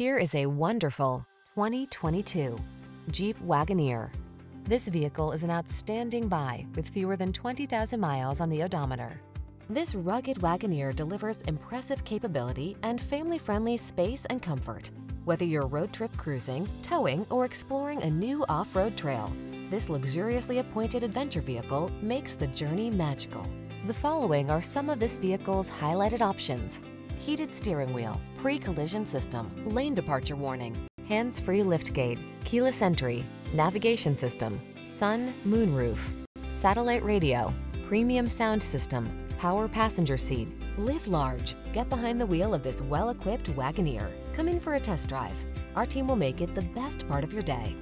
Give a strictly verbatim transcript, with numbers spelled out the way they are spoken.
Here is a wonderful twenty twenty-two Jeep Wagoneer. This vehicle is an outstanding buy with fewer than twenty thousand miles on the odometer. This rugged Wagoneer delivers impressive capability and family-friendly space and comfort. Whether you're road trip cruising, towing, or exploring a new off-road trail, this luxuriously appointed adventure vehicle makes the journey magical. The following are some of this vehicle's highlighted options: heated steering wheel, pre-collision system, lane departure warning, hands-free liftgate, keyless entry, navigation system, sun, moon roof, satellite radio, premium sound system, power passenger seat. Live large. Get behind the wheel of this well-equipped Wagoneer. Come in for a test drive. Our team will make it the best part of your day.